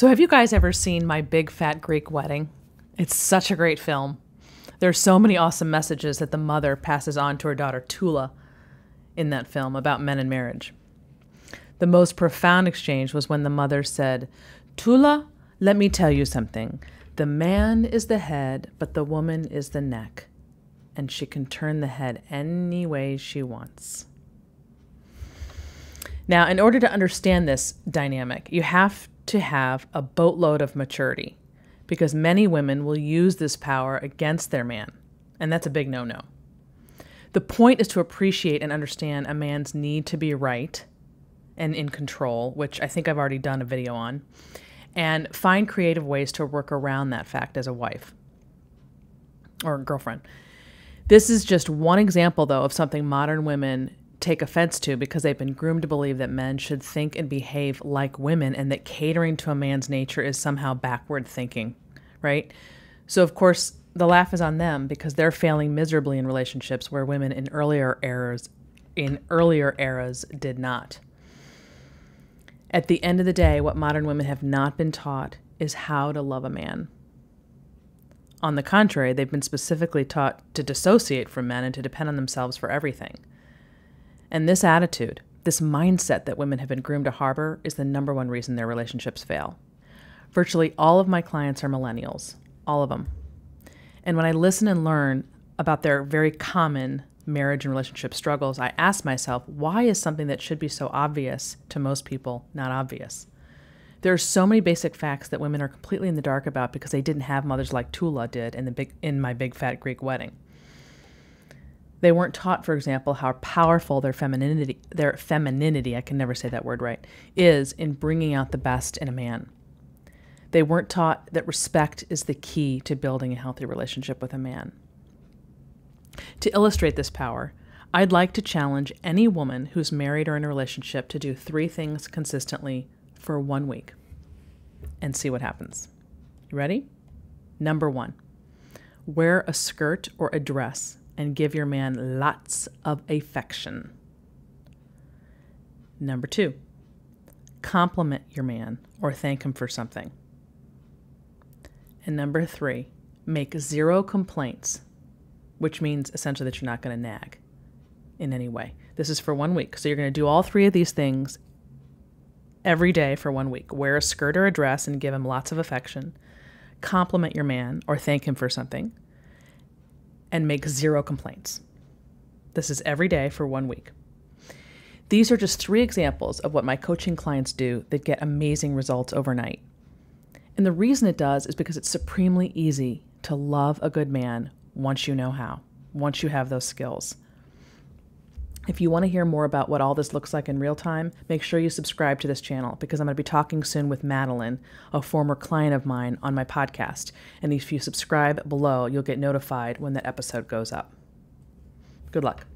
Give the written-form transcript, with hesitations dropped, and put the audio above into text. So have you guys ever seen My Big Fat Greek Wedding? It's such a great film. There are so many awesome messages that the mother passes on to her daughter Tula in that film about men and marriage. The most profound exchange was when the mother said, "Tula, let me tell you something. The man is the head, but the woman is the neck. And she can turn the head any way she wants." Now, in order to understand this dynamic, you have to have a boatload of maturity, because many women will use this power against their man, and that's a big no-no. The point is to appreciate and understand a man's need to be right and in control, which I think I've already done a video on, and find creative ways to work around that fact as a wife or girlfriend. This is just one example, though, of something modern women take offense to because they've been groomed to believe that men should think and behave like women and that catering to a man's nature is somehow backward thinking, right? So, of course, the laugh is on them because they're failing miserably in relationships where women in earlier eras did not. At the end of the day, what modern women have not been taught is how to love a man. On the contrary, they've been specifically taught to dissociate from men and to depend on themselves for everything. And this attitude, this mindset that women have been groomed to harbor, is the number one reason their relationships fail. Virtually all of my clients are millennials, all of them. And when I listen and learn about their very common marriage and relationship struggles, I ask myself, why is something that should be so obvious to most people not obvious? There are so many basic facts that women are completely in the dark about because they didn't have mothers like Tula did in My Big Fat Greek Wedding. They weren't taught, for example, how powerful their femininity, I can never say that word right, is in bringing out the best in a man. They weren't taught that respect is the key to building a healthy relationship with a man. To illustrate this power, I'd like to challenge any woman who's married or in a relationship to do 3 things consistently for 1 week and see what happens. You ready? Number 1, wear a skirt or a dress and give your man lots of affection. Number 2, compliment your man or thank him for something. And number 3, make 0 complaints, which means essentially that you're not going to nag in any way. This is for 1 week. So you're going to do all 3 of these things every day for 1 week. Wear a skirt or a dress and give him lots of affection. Compliment your man or thank him for something. And make 0 complaints. This is every day for 1 week. These are just 3 examples of what my coaching clients do that get amazing results overnight. And the reason it does is because it's supremely easy to love a good man once you know how, once you have those skills. If you want to hear more about what all this looks like in real time, make sure you subscribe to this channel because I'm going to be talking soon with Madeline, a former client of mine, on my podcast. And if you subscribe below, you'll get notified when that episode goes up. Good luck.